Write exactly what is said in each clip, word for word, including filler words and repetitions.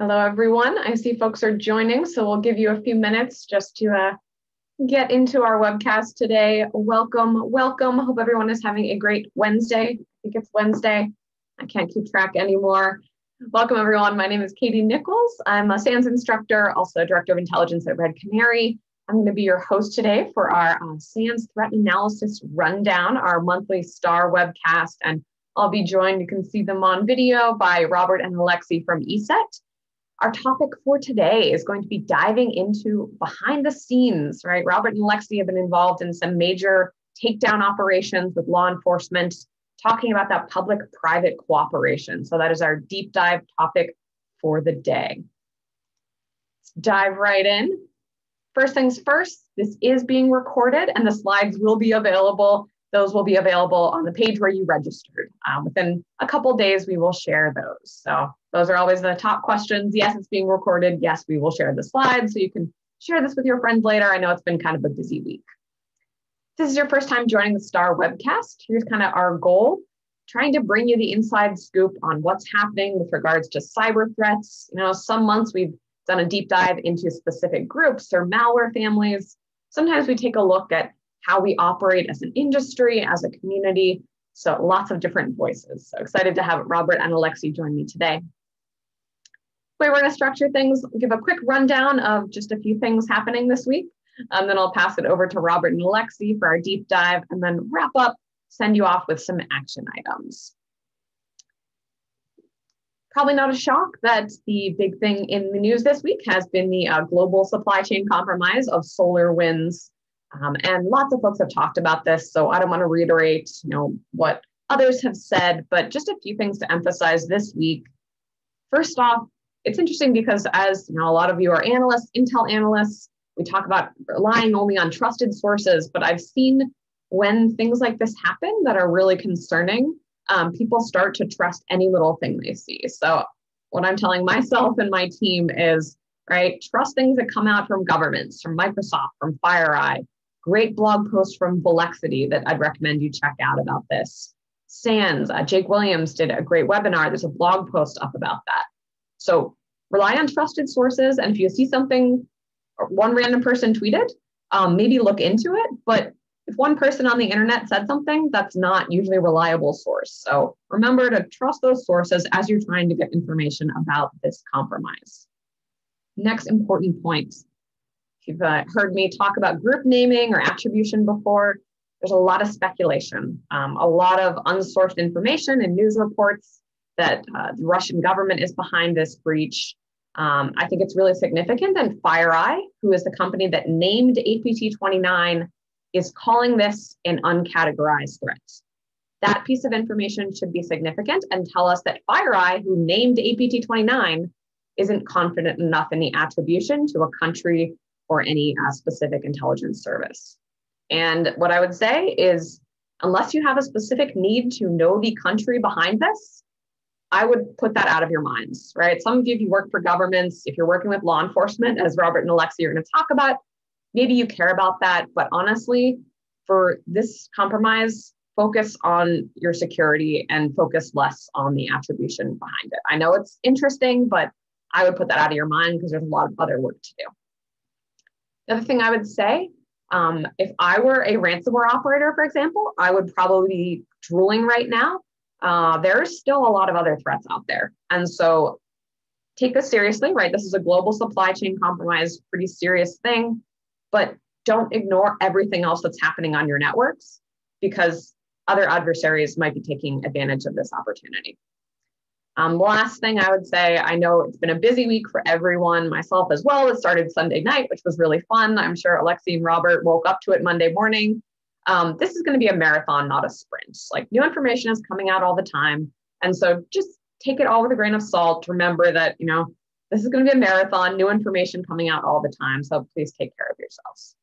Hello, everyone. I see folks are joining, so we'll give you a few minutes just to uh, get into our webcast today. Welcome, welcome. Hope everyone is having a great Wednesday. I think it's Wednesday. I can't keep track anymore. Welcome, everyone. My name is Katie Nickels. I'm a SANS instructor, also Director of Intelligence at Red Canary. I'm going to be your host today for our uh, SANS Threat Analysis Rundown, our monthly STAR webcast, and I'll be joined, you can see them on video, by Robert and Alexis from ESET. Our topic for today is going to be diving into behind the scenes, right? Robert and Alexis have been involved in some major takedown operations with law enforcement, talking about that public-private cooperation. So that is our deep dive topic for the day. Let's dive right in. First things first, this is being recorded and the slides will be available. Those will be available on the page where you registered. Um, within a couple days, we will share those. So those are always the top questions. Yes, it's being recorded. Yes, we will share the slides. So you can share this with your friends later. I know it's been kind of a busy week. If this is your first time joining the STAR webcast, here's kind of our goal, trying to bring you the inside scoop on what's happening with regards to cyber threats. You know, some months we've done a deep dive into specific groups or malware families. Sometimes we take a look at how we operate as an industry, as a community. So lots of different voices. So excited to have Robert and Alexis join me today. The way we're gonna structure things, give a quick rundown of just a few things happening this week. Um, then I'll pass it over to Robert and Alexis for our deep dive and then wrap up, send you off with some action items. Probably not a shock that the big thing in the news this week has been the uh, global supply chain compromise of SolarWinds. Um, and lots of folks have talked about this, so I don't want to reiterate, you know, what others have said, but just a few things to emphasize this week. First off, it's interesting because, as you know, a lot of you are analysts, Intel analysts, we talk about relying only on trusted sources, but I've seen when things like this happen that are really concerning, um, people start to trust any little thing they see. So what I'm telling myself and my team is, right, trust things that come out from governments, from Microsoft, from FireEye. Great blog post from Volexity that I'd recommend you check out about this. SANS, uh, Jake Williams did a great webinar. There's a blog post up about that. So rely on trusted sources. And if you see something, one random person tweeted, um, maybe look into it. But if one person on the internet said something, that's not usually a reliable source. So remember to trust those sources as you're trying to get information about this compromise. Next important point. If you've uh, heard me talk about group naming or attribution before, there's a lot of speculation, um, a lot of unsourced information and news reports that uh, the Russian government is behind this breach. Um, I think it's really significant. And FireEye, who is the company that named A P T twenty-nine, is calling this an uncategorized threat. That piece of information should be significant and tell us that FireEye, who named A P T twenty-nine, isn't confident enough in the attribution to a country or any uh, specific intelligence service. And what I would say is, unless you have a specific need to know the country behind this, I would put that out of your minds, right? Some of you, if you work for governments, if you're working with law enforcement, as Robert and Alexis are gonna talk about, maybe you care about that, but honestly, for this compromise, focus on your security and focus less on the attribution behind it. I know it's interesting, but I would put that out of your mind because there's a lot of other work to do. The other thing I would say, um, if I were a ransomware operator, for example, I would probably be drooling right now. Uh, there's still a lot of other threats out there. And so take this seriously, right? This is a global supply chain compromise, pretty serious thing, but don't ignore everything else that's happening on your networks because other adversaries might be taking advantage of this opportunity. Um, last thing I would say, I know it's been a busy week for everyone, myself as well. It started Sunday night, which was really fun. I'm sure Alexis and Robert woke up to it Monday morning. Um, this is going to be a marathon, not a sprint. Like, new information is coming out all the time. And so just take it all with a grain of salt. Remember that, you know, this is going to be a marathon, new information coming out all the time. So please take care of yourselves.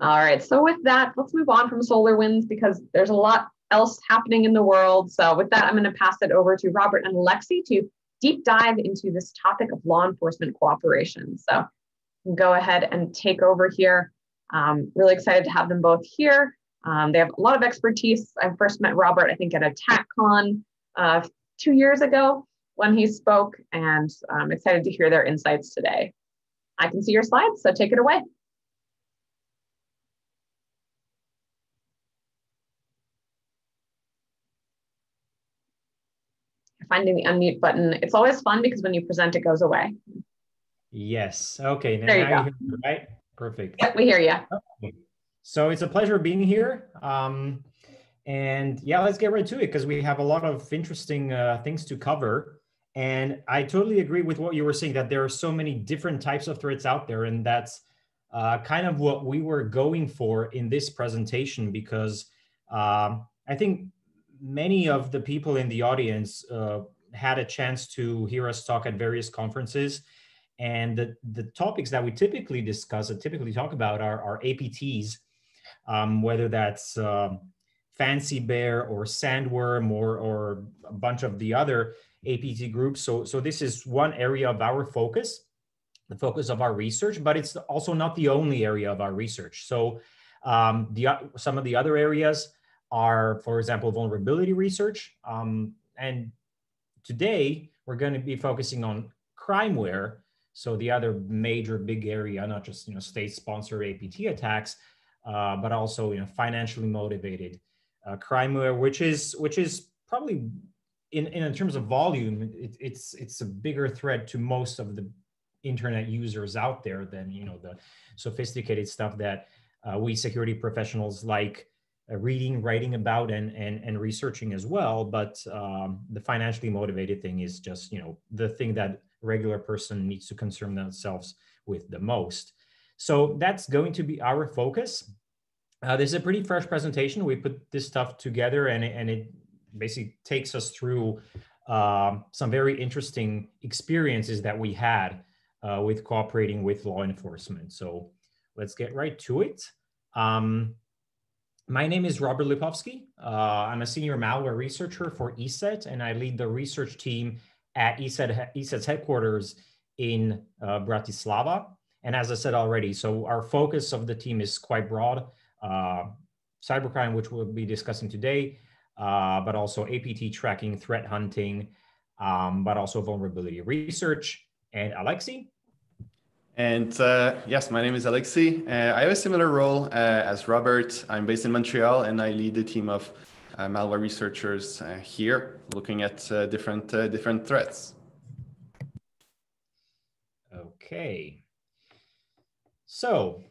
All right. So with that, let's move on from SolarWinds because there's a lot else happening in the world. So with that, I'm going to pass it over to Robert and Alexis to deep dive into this topic of law enforcement cooperation. So go ahead and take over here. Um, really excited to have them both here. Um, they have a lot of expertise. I first met Robert, I think, at a TACCon uh, two years ago. when he spoke, and I'm excited to hear their insights today. I can see your slides, so take it away. Finding the unmute button. It's always fun because when you present, it goes away. Yes. Okay. Now, there you now go. You hear me, right? Perfect. Yep, we hear you. Okay. So it's a pleasure being here. Um, and yeah, let's get right to it because we have a lot of interesting uh, things to cover. And I totally agree with what you were saying, that there are so many different types of threats out there. And that's uh, kind of what we were going for in this presentation, because um, I think many of the people in the audience uh, had a chance to hear us talk at various conferences. And the, the topics that we typically discuss and typically talk about are, are A P Ts, um, whether that's um, Fancy Bear or Sandworm or, or a bunch of the other A P T groups. So, so this is one area of our focus, the focus of our research, but it's also not the only area of our research. So um, the, some of the other areas are, for example, vulnerability research. Um, and today we're going to be focusing on crimeware. So the other major big area, not just, you know, state-sponsored A P T attacks, uh, but also, you know, financially motivated uh, crimeware, which is which is probably in in terms of volume, it, it's it's a bigger threat to most of the internet users out there than, you know, the sophisticated stuff that uh, we security professionals like Uh, reading, writing about, and, and, and researching as well. But um, the financially motivated thing is just, you know, the thing that regular person needs to concern themselves with the most. So that's going to be our focus. Uh, this is a pretty fresh presentation. We put this stuff together and, and it basically takes us through uh, some very interesting experiences that we had uh, with cooperating with law enforcement. So let's get right to it. Um, My name is Robert Lipovsky. Uh, I'm a senior malware researcher for E S E T, and I lead the research team at E S E T, E S E T's headquarters in uh, Bratislava. And as I said already, so our focus of the team is quite broad. Uh, cybercrime, which we'll be discussing today, uh, but also A P T tracking, threat hunting, um, but also vulnerability research. And Alexi. And uh, yes, my name is Alexis. Uh, I have a similar role uh, as Robert. I'm based in Montreal and I lead a team of uh, malware researchers uh, here looking at uh, different, uh, different threats. Okay. So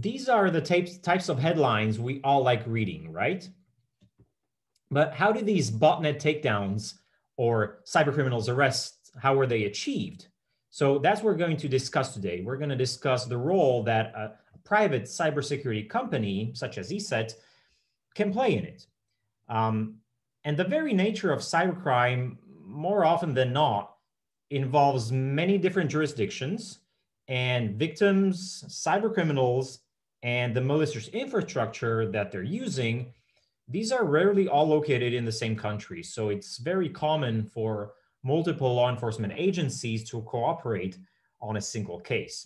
these are the types, types of headlines we all like reading, right? But how do these botnet takedowns or cybercriminals arrests, how were they achieved? So that's what we're going to discuss today. We're going to discuss the role that a private cybersecurity company, such as E S E T, can play in it. Um, and the very nature of cybercrime, more often than not, involves many different jurisdictions and victims, cybercriminals, and the malicious infrastructure that they're using. These are rarely all located in the same country. So it's very common for multiple law enforcement agencies to cooperate on a single case.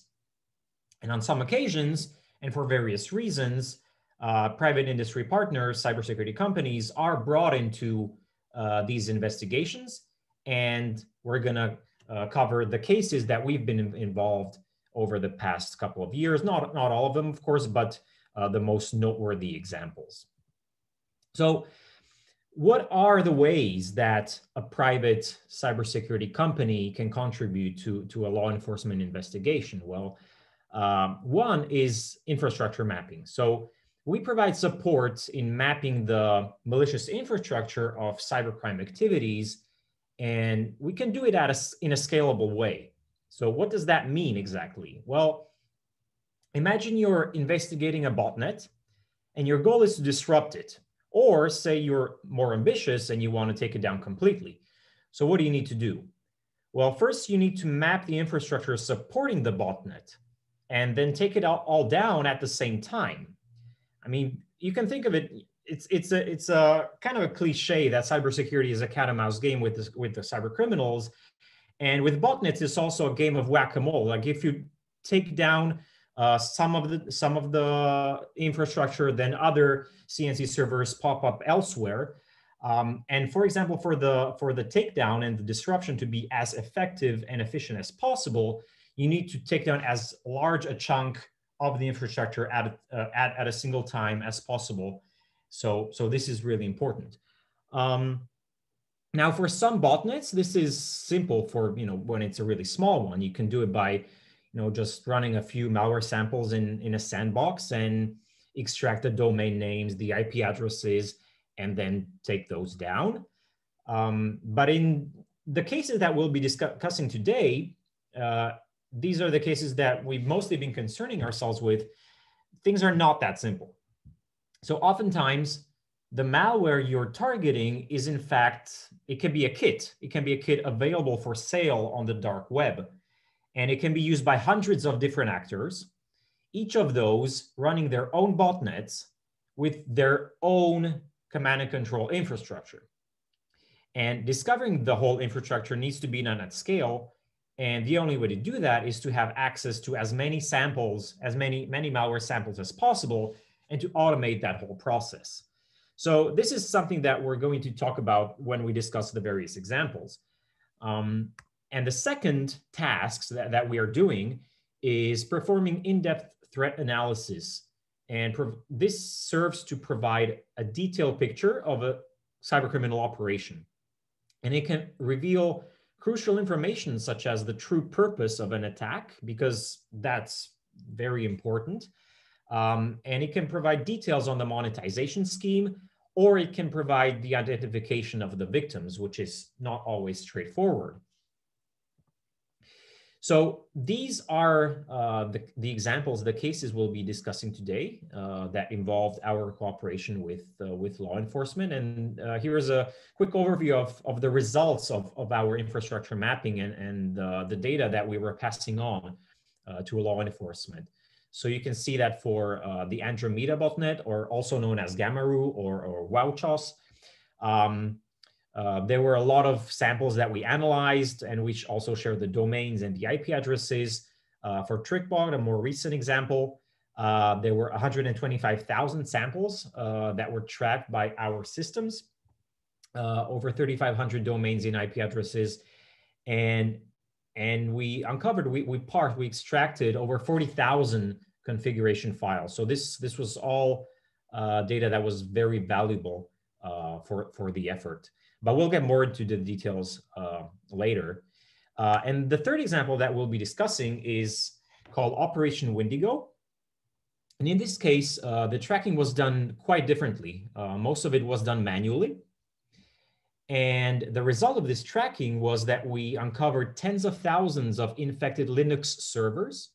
And on some occasions, and for various reasons, uh, private industry partners, cybersecurity companies are brought into uh, these investigations. And we're gonna uh, cover the cases that we've been involved over the past couple of years. Not, not all of them, of course, but uh, the most noteworthy examples. So, what are the ways that a private cybersecurity company can contribute to, to a law enforcement investigation? Well, um, one is infrastructure mapping. So we provide support in mapping the malicious infrastructure of cybercrime activities, and we can do it at a, in a scalable way. So what does that mean exactly? Well, imagine you're investigating a botnet, and your goal is to disrupt it. Or say you're more ambitious and you want to take it down completely. So what do you need to do? Well, first you need to map the infrastructure supporting the botnet and then take it all down at the same time. I mean, you can think of it, it's, it's, a, it's a kind of a cliche that cybersecurity is a cat and mouse game with, this, with the cyber criminals. And with botnets, it's also a game of whack-a-mole. Like if you take down Uh, some of the some of the infrastructure, then other C N C servers pop up elsewhere. Um, and for example, for the, for the takedown and the disruption to be as effective and efficient as possible, you need to take down as large a chunk of the infrastructure at, uh, at, at a single time as possible. So, so this is really important. Um, now for some botnets, this is simple for, you know, when it's a really small one, you can do it by, you know, just running a few malware samples in, in a sandbox and extract the domain names, the I P addresses, and then take those down. Um, but in the cases that we'll be discussing today, uh, these are the cases that we've mostly been concerning ourselves with. Things are not that simple. So oftentimes the malware you're targeting is in fact, it can be a kit. It can be a kit available for sale on the dark web. And it can be used by hundreds of different actors, each of those running their own botnets with their own command and control infrastructure. And discovering the whole infrastructure needs to be done at scale. And the only way to do that is to have access to as many samples, as many, many malware samples as possible, and to automate that whole process. So this is something that we're going to talk about when we discuss the various examples. Um, and the second task that, that we are doing is performing in-depth threat analysis. And this serves to provide a detailed picture of a cybercriminal operation. And it can reveal crucial information such as the true purpose of an attack, because that's very important. Um, and it can provide details on the monetization scheme, or it can provide the identification of the victims, which is not always straightforward. So these are uh, the, the examples, the cases we'll be discussing today uh, that involved our cooperation with, uh, with law enforcement. And uh, here's a quick overview of, of the results of, of our infrastructure mapping and, and uh, the data that we were passing on uh, to law enforcement. So you can see that for uh, the Andromeda botnet, or also known as Gamaru or, or Wauchos, um, Uh, there were a lot of samples that we analyzed, and which also shared the domains and the I P addresses. Uh, for TrickBot, a more recent example, uh, there were one hundred twenty-five thousand samples uh, that were tracked by our systems, uh, over thirty-five hundred domains and I P addresses. And, and we uncovered, we, we parsed, we extracted over forty thousand configuration files. So this, this was all uh, data that was very valuable uh, for, for the effort. But we'll get more into the details uh, later. Uh, and the third example that we'll be discussing is called Operation Windigo. And in this case, uh, the tracking was done quite differently. Uh, most of it was done manually. And the result of this tracking was that we uncovered tens of thousands of infected Linux servers,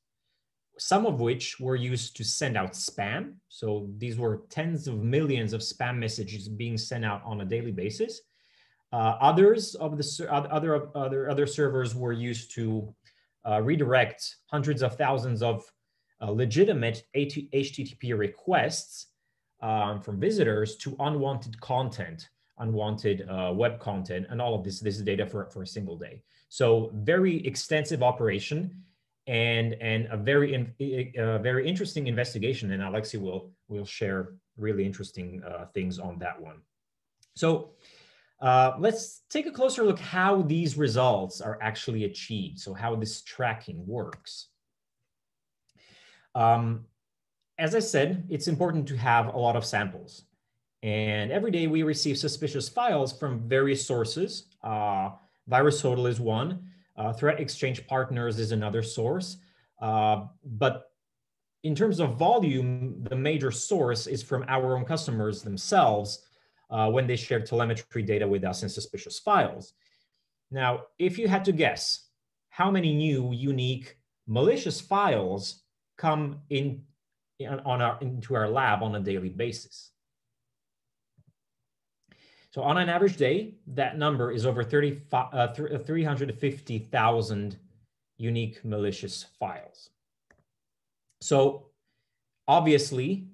some of which were used to send out spam. So these were tens of millions of spam messages being sent out on a daily basis. Uh, others of the other other other servers were used to uh, redirect hundreds of thousands of uh, legitimate H T T P requests um, from visitors to unwanted content, unwanted uh, web content, and all of this. This is data for for a single day. So very extensive operation, and and a very in, a very interesting investigation. And Alexis will will share really interesting uh, things on that one. So. Uh, let's take a closer look how these results are actually achieved. So how this tracking works. Um, as I said, it's important to have a lot of samples. And every day we receive suspicious files from various sources. Uh, VirusHotel is one. Uh, Threat Exchange Partners is another source. Uh, but in terms of volume, the major source is from our own customers themselves, Uh, when they share telemetry data with us in suspicious files. Now, if you had to guess how many new unique malicious files come in, in on our, into our lab on a daily basis. So on an average day, that number is over three hundred fifty thousand unique malicious files. So obviously,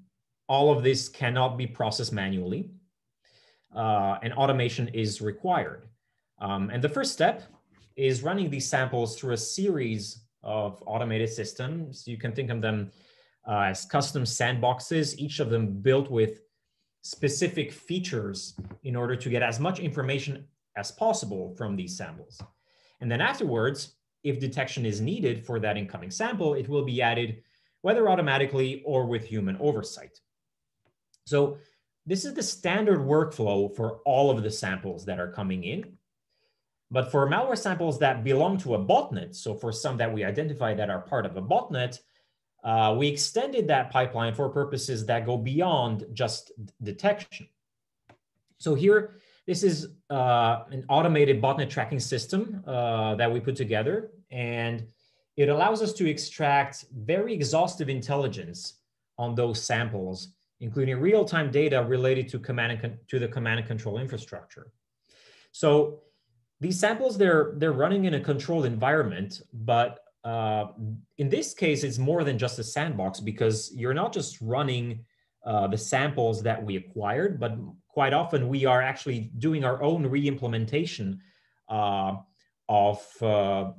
all of this cannot be processed manually. Uh, and automation is required. Um, and the first step is running these samples through a series of automated systems. You can think of them uh, as custom sandboxes, each of them built with specific features in order to get as much information as possible from these samples. And then afterwards, if detection is needed for that incoming sample, it will be added, whether automatically or with human oversight. So this is the standard workflow for all of the samples that are coming in. But for malware samples that belong to a botnet, so for some that we identify that are part of a botnet, uh, we extended that pipeline for purposes that go beyond just detection. So here, this is uh, an automated botnet tracking system uh, that we put together, and it allows us to extract very exhaustive intelligence on those samples, including real-time data related to command and con to the command and control infrastructure. So these samples, they're, they're running in a controlled environment, but uh, in this case, it's more than just a sandbox, because you're not just running uh, the samples that we acquired, but quite often we are actually doing our own re-implementation uh, of, uh,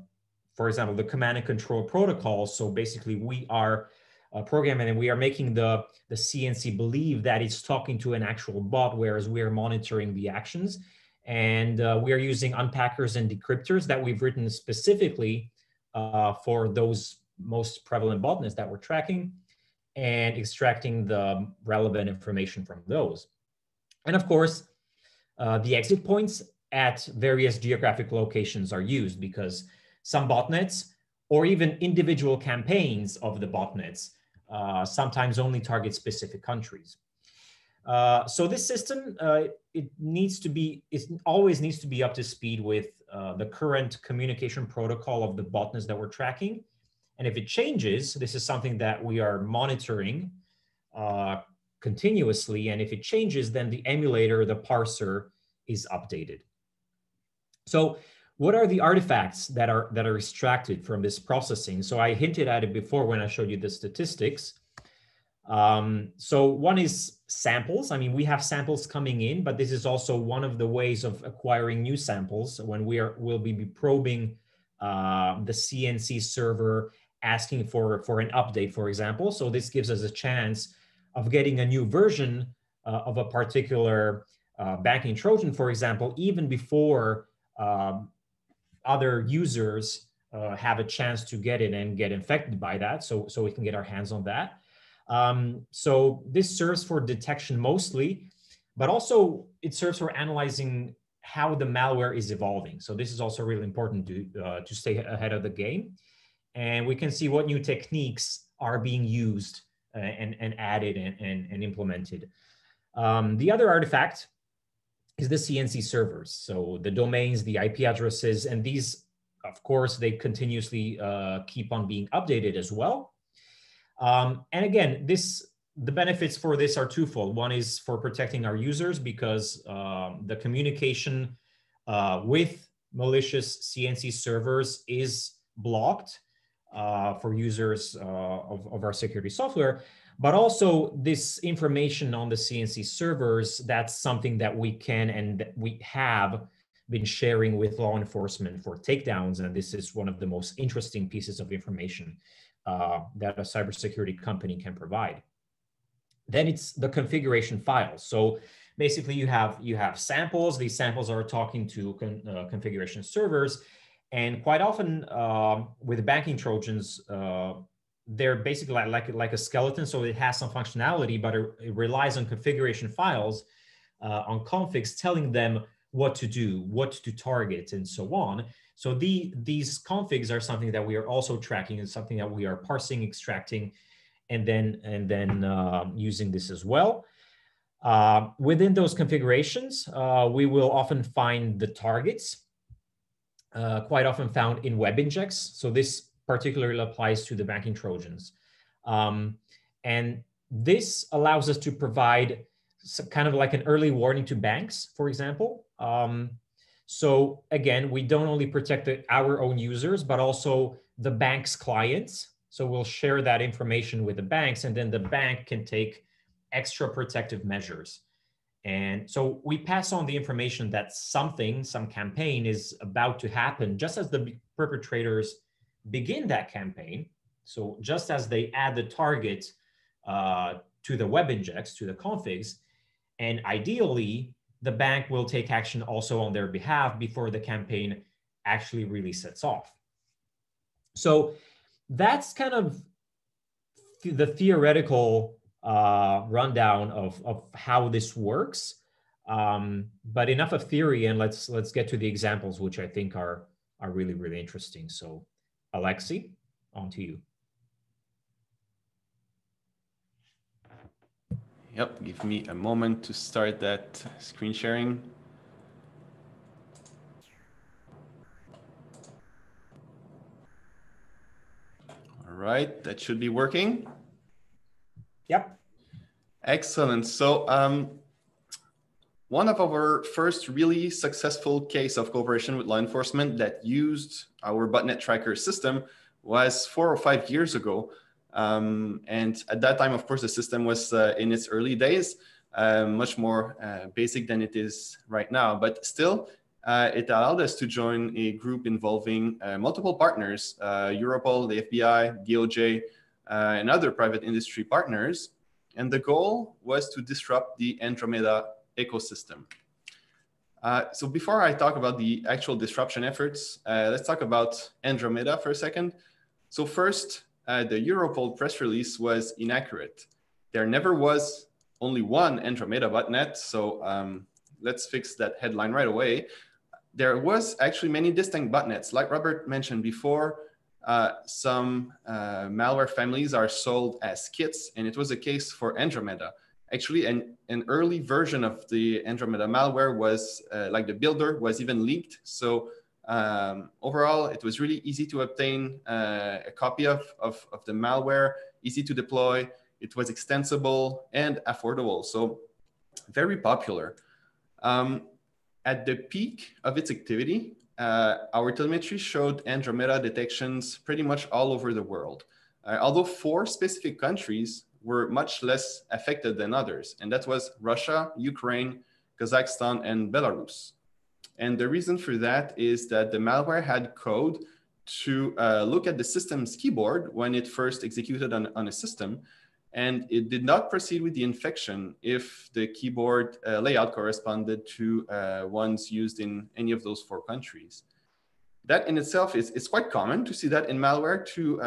for example, the command and control protocol. So basically we are uh, programming and we are making the, the C N C believe that it's talking to an actual bot, whereas we are monitoring the actions. And uh, we are using unpackers and decryptors that we've written specifically uh, for those most prevalent botnets that we're tracking and extracting the relevant information from those. And of course, uh, the exit points at various geographic locations are used, because some botnets or even individual campaigns of the botnets uh, sometimes only target specific countries. Uh, so this system, uh, it needs to be, it always needs to be up to speed with uh, the current communication protocol of the botnets that we're tracking. And if it changes, this is something that we are monitoring uh, continuously. And if it changes, then the emulator, the parser, is updated. So what are the artifacts that are, that are extracted from this processing? So I hinted at it before when I showed you the statistics. Um, so one is samples. I mean, we have samples coming in, but this is also one of the ways of acquiring new samples. So when we are, we'll be probing uh, the C N C server, asking for, for an update, for example. So this gives us a chance of getting a new version uh, of a particular uh, banking Trojan, for example, even before um, other users uh, have a chance to get it and get infected by that. So, so we can get our hands on that. Um, so this serves for detection mostly, but also it serves for analyzing how the malware is evolving. So this is also really important to, uh, to stay ahead of the game. And we can see what new techniques are being used and, and added and, and, and implemented. Um, the other artifact is the C N C servers. So the domains, the I P addresses, and these, of course, they continuously uh, keep on being updated as well. Um, and again, this, the benefits for this are twofold. One is for protecting our users, because um, the communication uh, with malicious C N C servers is blocked uh, for users uh, of, of our security software. But also this information on the C N C servers, that's something that we can and that we have been sharing with law enforcement for takedowns. And this is one of the most interesting pieces of information Uh, that a cybersecurity company can provide. Then it's the configuration files. So basically you have, you have samples. These samples are talking to con, uh, configuration servers. And quite often uh, with banking Trojans, uh, they're basically like, like, like a skeleton. So it has some functionality, but it, it relies on configuration files, uh, on configs telling them what to do, what to target, and so on. So the, these configs are something that we are also tracking, and something that we are parsing, extracting, and then, and then uh, using this as well. Uh, within those configurations, uh, we will often find the targets, uh, quite often found in web injects. So this particularly applies to the banking Trojans. Um, and this allows us to provide some kind of like an early warning to banks, for example. Um, So again, we don't only protect the, our own users, but also the bank's clients. So we'll share that information with the banks, and then the bank can take extra protective measures. And so we pass on the information that something, some campaign is about to happen just as the perpetrators begin that campaign. So just as they add the target uh, to the web injects, to the configs, And ideally, the bank will take action also on their behalf before the campaign actually really sets off. So that's kind of th- the theoretical uh, rundown of, of how this works. Um, but enough of theory, and let's let's get to the examples, which I think are are really, really interesting. So Alexi, on to you. Yep, give me a moment to start that screen sharing. All right, that should be working. Yep. Excellent. So um, one of our first really successful case of cooperation with law enforcement that used our botnet tracker system was four or five years ago. Um, and at that time, of course, the system was uh, in its early days, uh, much more uh, basic than it is right now. But still, uh, it allowed us to join a group involving uh, multiple partners, uh, Europol, the F B I, D O J, uh, and other private industry partners. And the goal was to disrupt the Andromeda ecosystem. Uh, so before I talk about the actual disruption efforts, uh, let's talk about Andromeda for a second. So first, Uh, the Europol press release was inaccurate. There never was only one Andromeda botnet, so um, let's fix that headline right away. There was actually many distinct botnets. Like Robert mentioned before, uh, some uh, malware families are sold as kits, and it was a case for Andromeda. Actually, an, an early version of the Andromeda malware was, uh, like the builder, was even leaked. So Um, overall, it was really easy to obtain uh, a copy of, of, of the malware, easy to deploy, it was extensible and affordable, so very popular. Um, at the peak of its activity, uh, our telemetry showed Andromeda detections pretty much all over the world, uh, although four specific countries were much less affected than others, and that was Russia, Ukraine, Kazakhstan, and Belarus. And the reason for that is that the malware had code to uh, look at the system's keyboard when it first executed on, on a system, and it did not proceed with the infection if the keyboard uh, layout corresponded to uh, ones used in any of those four countries. That in itself is, is quite common to see that in malware to uh,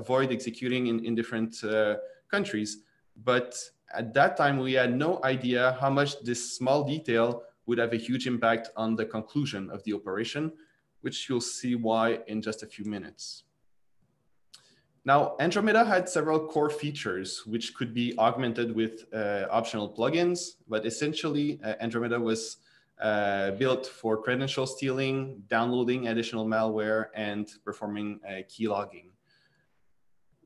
avoid executing in, in different uh, countries. But at that time, we had no idea how much this small detail would have a huge impact on the conclusion of the operation, which you'll see why in just a few minutes. Now, Andromeda had several core features which could be augmented with uh, optional plugins, but essentially uh, Andromeda was uh, built for credential stealing, downloading additional malware, and performing uh, key logging.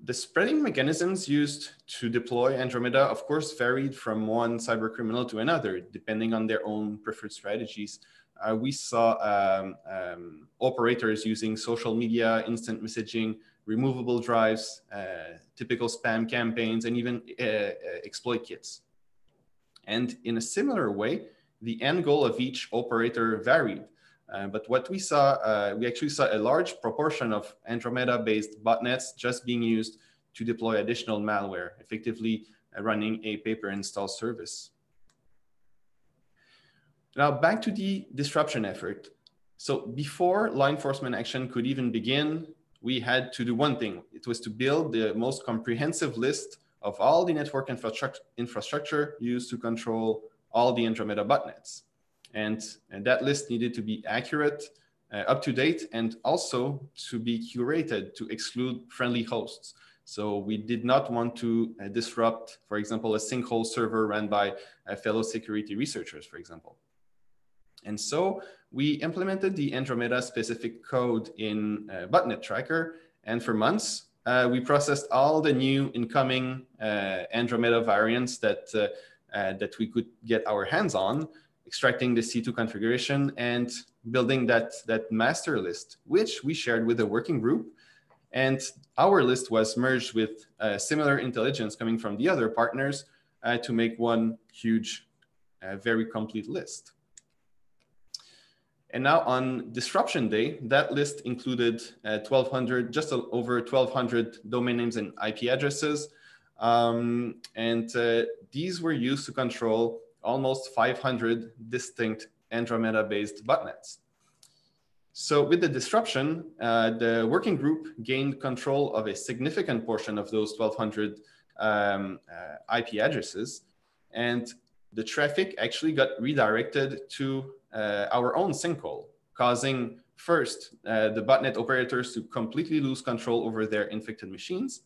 The spreading mechanisms used to deploy Andromeda, of course, varied from one cybercriminal to another, depending on their own preferred strategies. Uh, we saw um, um, operators using social media, instant messaging, removable drives, uh, typical spam campaigns, and even uh, uh, exploit kits. And in a similar way, the end goal of each operator varied. Uh, but what we saw, uh, we actually saw a large proportion of Andromeda-based botnets just being used to deploy additional malware, effectively uh, running a pay-per-install service. Now back to the disruption effort. So before law enforcement action could even begin, we had to do one thing. It was to build the most comprehensive list of all the network infrastructure, infrastructure used to control all the Andromeda botnets. And, and that list needed to be accurate, uh, up-to-date, and also to be curated to exclude friendly hosts. So we did not want to uh, disrupt, for example, a sinkhole server run by uh, fellow security researchers, for example. And so we implemented the Andromeda-specific code in uh, Botnet Tracker, and for months, uh, we processed all the new incoming uh, Andromeda variants that, uh, uh, that we could get our hands on, extracting the C two configuration and building that, that master list, which we shared with a working group. And our list was merged with uh, similar intelligence coming from the other partners uh, to make one huge, uh, very complete list. And now on disruption day, that list included uh, twelve hundred, just over twelve hundred domain names and I P addresses. Um, and uh, these were used to control almost five hundred distinct Andromeda-based botnets. So with the disruption, uh, the working group gained control of a significant portion of those twelve hundred um, uh, I P addresses, and the traffic actually got redirected to uh, our own sinkhole, causing first uh, the botnet operators to completely lose control over their infected machines,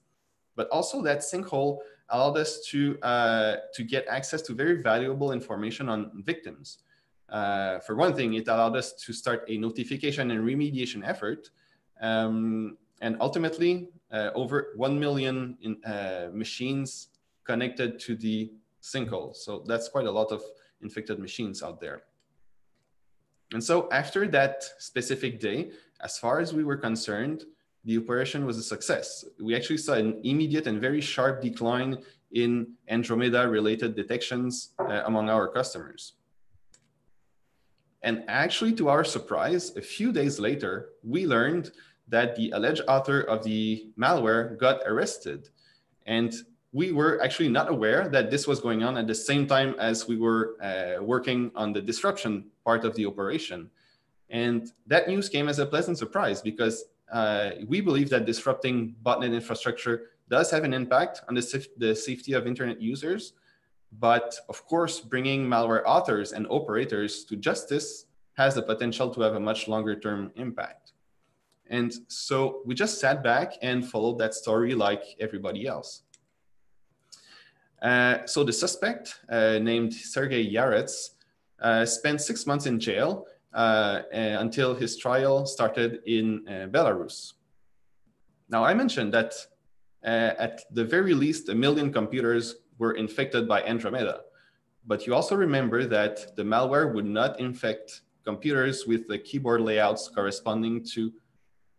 but also that sinkhole allowed us to, uh, to get access to very valuable information on victims. Uh, for one thing, it allowed us to start a notification and remediation effort. Um, and ultimately, uh, over one million in, uh, machines connected to the sinkhole. So that's quite a lot of infected machines out there. And so after that specific day, as far as we were concerned, the operation was a success. We actually saw an immediate and very sharp decline in Andromeda-related detections uh, among our customers. And actually, to our surprise, a few days later, we learned that the alleged author of the malware got arrested. And we were actually not aware that this was going on at the same time as we were uh, working on the disruption part of the operation. And that news came as a pleasant surprise because uh, we believe that disrupting botnet infrastructure does have an impact on the, the safety of internet users. But of course, bringing malware authors and operators to justice has the potential to have a much longer term impact. And so we just sat back and followed that story like everybody else. Uh, so the suspect uh, named Sergei Yaretz uh, spent six months in jail uh, until his trial started in uh, Belarus. Now, I mentioned that uh, at the very least, a million computers were infected by Andromeda. But you also remember that the malware would not infect computers with the keyboard layouts corresponding to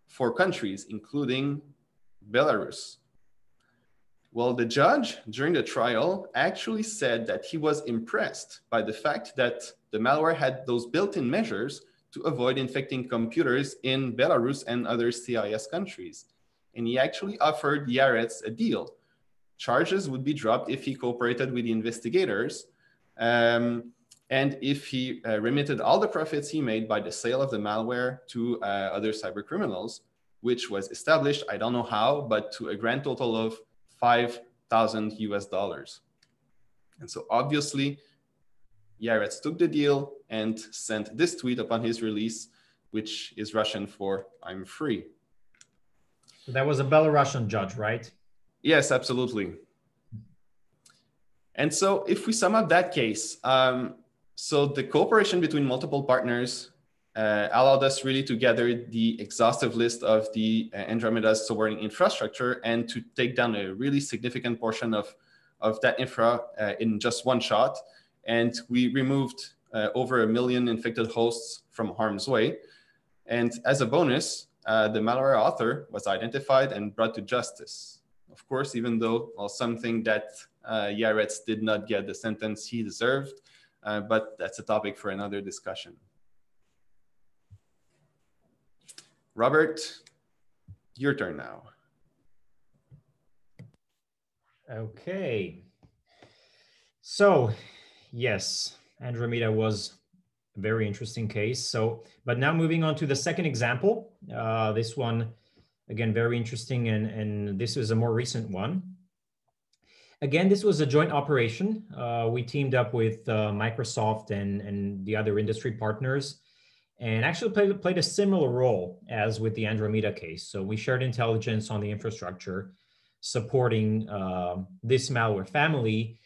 four countries, including Belarus. Well, the judge during the trial actually said that he was impressed by the fact that the malware had those built-in measures to avoid infecting computers in Belarus and other C I S countries. And he actually offered Yaretz a deal. Charges would be dropped if he cooperated with the investigators um, and if he uh, remitted all the profits he made by the sale of the malware to uh, other cyber criminals, which was established, I don't know how, but to a grand total of five thousand US dollars. And so obviously, Yaretz took the deal and sent this tweet upon his release, which is Russian for "I'm free." So that was a Belarusian judge, right? Yes, absolutely. And so if we sum up that case, um, so the cooperation between multiple partners uh, allowed us really to gather the exhaustive list of the uh, Andromeda's sovereign infrastructure and to take down a really significant portion of, of that infra uh, in just one shot. And we removed uh, over a million infected hosts from harm's way. And as a bonus, uh, the malware author was identified and brought to justice. Of course, even though well, something that uh, Yaretz did not get the sentence he deserved, uh, but that's a topic for another discussion. Robert, your turn now. Okay. So, yes, Andromeda was a very interesting case. So, but now moving on to the second example, uh, this one. Again, very interesting, and, and this is a more recent one. Again, this was a joint operation. Uh, we teamed up with uh, Microsoft and, and the other industry partners, and actually played, played a similar role as with the Andromeda case. So we shared intelligence on the infrastructure supporting uh, this malware family,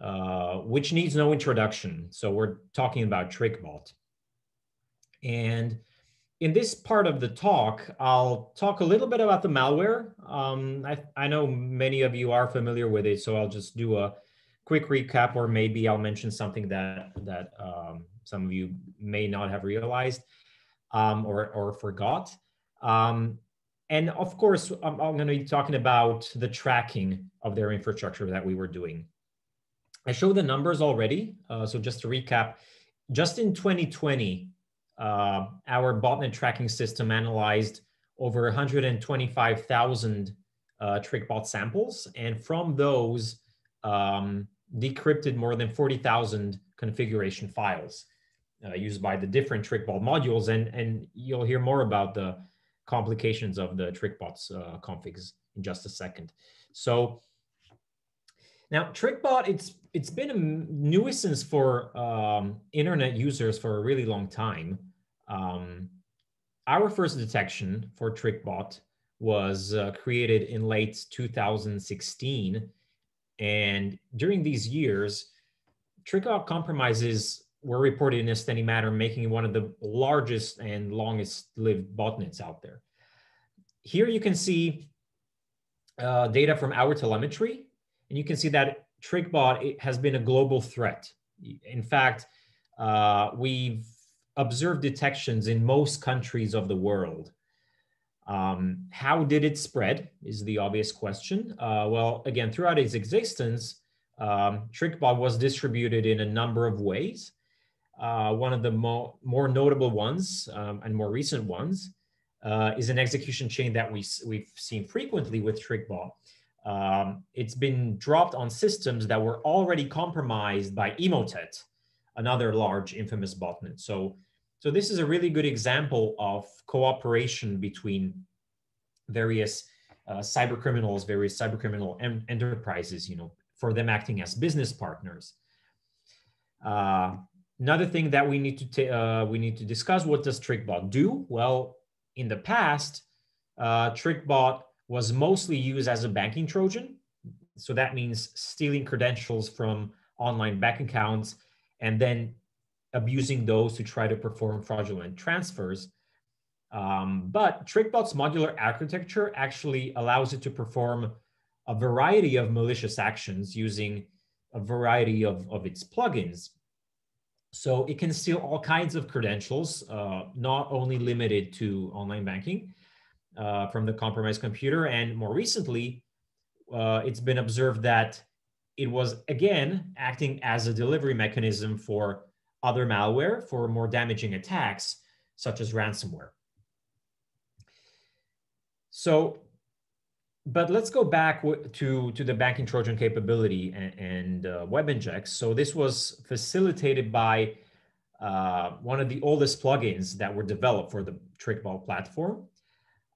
uh, which needs no introduction. So we're talking about TrickBot. And in this part of the talk, I'll talk a little bit about the malware. Um, I, I know many of you are familiar with it, so I'll just do a quick recap, or maybe I'll mention something that, that um, some of you may not have realized um, or, or forgot. Um, and of course, I'm, I'm gonna be talking about the tracking of their infrastructure that we were doing. I showed the numbers already, uh, so just to recap, just in twenty twenty, Uh, our botnet tracking system analyzed over one hundred twenty-five thousand uh, TrickBot samples. And from those, um, decrypted more than forty thousand configuration files uh, used by the different TrickBot modules, and, and you'll hear more about the complications of the TrickBot's uh, configs in just a second. So now TrickBot, it's, it's been a nuisance for um, internet users for a really long time. Um, our first detection for TrickBot was uh, created in late two thousand sixteen. And during these years, TrickBot compromises were reported in a steady manner, making it one of the largest and longest lived botnets out there. Here you can see uh, data from our telemetry, and you can see that TrickBot, it has been a global threat. In fact, uh, we've observed detections in most countries of the world. Um, how did it spread is the obvious question. Uh, well, again, throughout its existence, um, TrickBot was distributed in a number of ways. Uh, one of the mo more notable ones um, and more recent ones uh, is an execution chain that we, we've seen frequently with TrickBot. Um, it's been dropped on systems that were already compromised by Emotet, another large infamous botnet. So, so this is a really good example of cooperation between various uh, cyber criminals, various cyber criminal en enterprises, you know, for them acting as business partners. Uh, another thing that we need to uh, we need to discuss: what does TrickBot do? Well, in the past, uh, TrickBot was mostly used as a banking Trojan. So that means stealing credentials from online bank accounts and then abusing those to try to perform fraudulent transfers. Um, but TrickBot's modular architecture actually allows it to perform a variety of malicious actions using a variety of, of its plugins. So it can steal all kinds of credentials, uh, not only limited to online banking, Uh, from the compromised computer. And more recently, uh, it's been observed that it was, again, acting as a delivery mechanism for other malware, for more damaging attacks, such as ransomware. So, but let's go back to, to the banking Trojan capability and, and uh, web injects. So this was facilitated by uh, one of the oldest plugins that were developed for the TrickBot platform.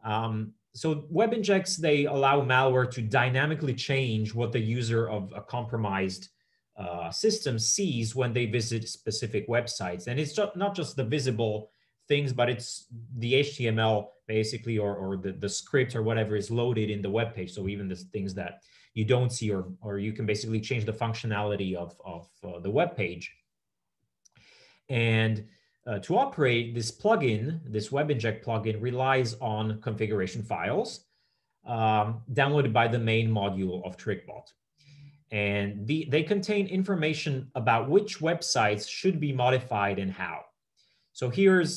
Um, so web injects, they allow malware to dynamically change what the user of a compromised uh, system sees when they visit specific websites. And it's just, not just the visible things, but it's the H T M L basically, or, or the, the script or whatever is loaded in the web page. So even the things that you don't see, or, or you can basically change the functionality of, of uh, the web page. And Uh, to operate, this plugin, this web inject plugin, relies on configuration files um, downloaded by the main module of TrickBot. And the, they contain information about which websites should be modified and how. So here's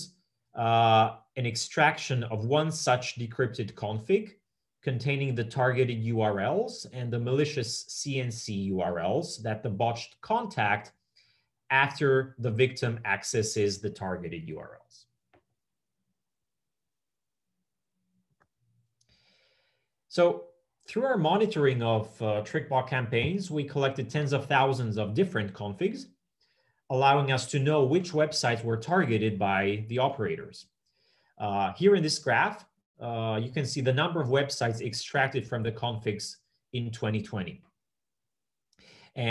uh, an extraction of one such decrypted config containing the targeted U R Ls and the malicious C N C U R Ls that the botched contact after the victim accesses the targeted U R Ls. So through our monitoring of uh, TrickBot campaigns, we collected tens of thousands of different configs, allowing us to know which websites were targeted by the operators. Uh, here in this graph, uh, you can see the number of websites extracted from the configs in twenty twenty.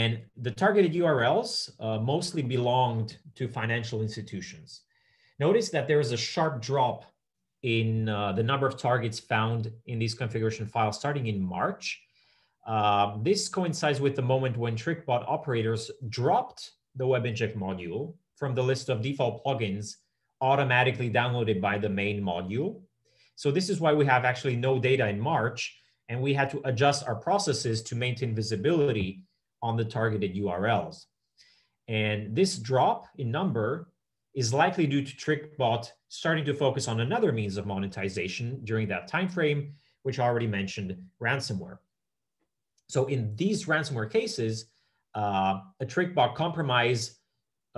And the targeted U R Ls uh, mostly belonged to financial institutions. Notice that there is a sharp drop in uh, the number of targets found in these configuration files starting in March. Uh, this coincides with the moment when TrickBot operators dropped the web inject module from the list of default plugins automatically downloaded by the main module. So this is why we have actually no data in March, and we had to adjust our processes to maintain visibility on the targeted U R Ls. And this drop in number is likely due to TrickBot starting to focus on another means of monetization during that time frame, which I already mentioned, ransomware. So in these ransomware cases, uh, a TrickBot compromise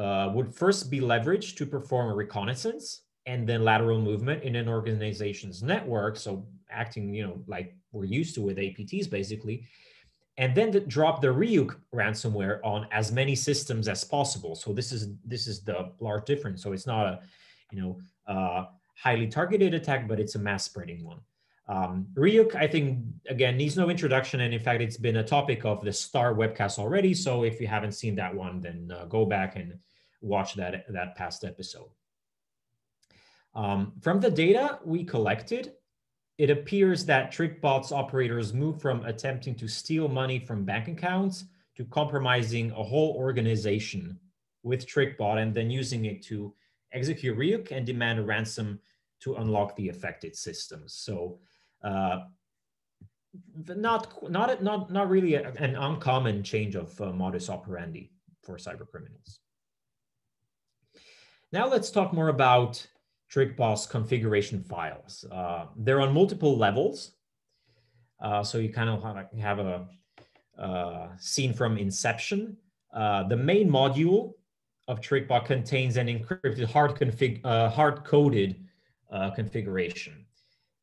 uh, would first be leveraged to perform a reconnaissance and then lateral movement in an organization's network. So acting, you know, like we're used to with A P Ts basically, and then drop the Ryuk ransomware on as many systems as possible. So this is this is the large difference. So it's not a, you know, uh, highly targeted attack, but it's a mass spreading one. Um, Ryuk, I think, again, needs no introduction, and in fact, it's been a topic of the STAR webcast already. So if you haven't seen that one, then uh, go back and watch that that past episode. Um, from the data we collected, it appears that TrickBot's operators moved from attempting to steal money from bank accounts to compromising a whole organization with TrickBot and then using it to execute Ryuk and demand a ransom to unlock the affected systems. So uh, not, not, not, not really a, an uncommon change of uh, modus operandi for cybercriminals. Now let's talk more about TrickBot's configuration files. Uh, they're on multiple levels. Uh, so you kind of have a, a scene from Inception. Uh, the main module of TrickBot contains an encrypted hard config, uh, hard-coded uh, configuration.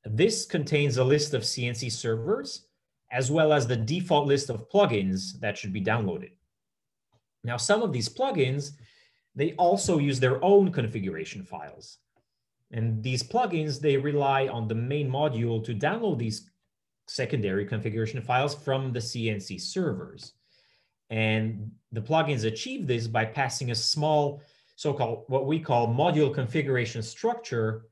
This contains a list of C N C servers, as well as the default list of plugins that should be downloaded. Now, some of these plugins, they also use their own configuration files. And these plugins, they rely on the main module to download these secondary configuration files from the C N C servers. And the plugins achieve this by passing a small, so-called, what we call module configuration structure,